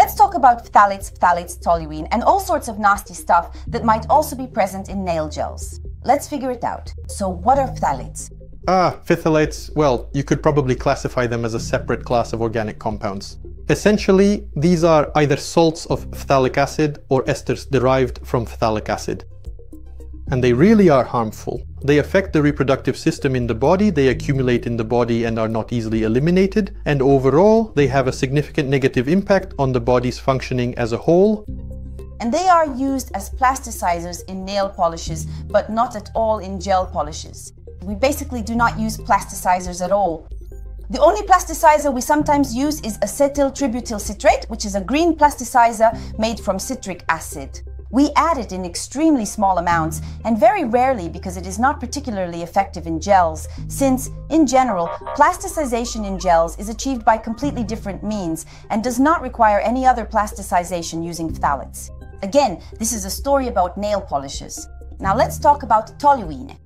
Let's talk about phthalates, toluene, and all sorts of nasty stuff that might also be present in nail gels. Let's figure it out. So what are phthalates? Phthalates, well, you could probably classify them as a separate class of organic compounds. Essentially, these are either salts of phthalic acid or esters derived from phthalic acid. And they really are harmful. They affect the reproductive system in the body, they accumulate in the body and are not easily eliminated, and overall, they have a significant negative impact on the body's functioning as a whole. And they are used as plasticizers in nail polishes, but not at all in gel polishes. We basically do not use plasticizers at all. The only plasticizer we sometimes use is acetyl tributyl citrate, which is a green plasticizer made from citric acid. We add it in extremely small amounts and very rarely because it is not particularly effective in gels, since, in general, plasticization in gels is achieved by completely different means and does not require any other plasticization using phthalates. Again, this is a story about nail polishes. Now let's talk about toluene.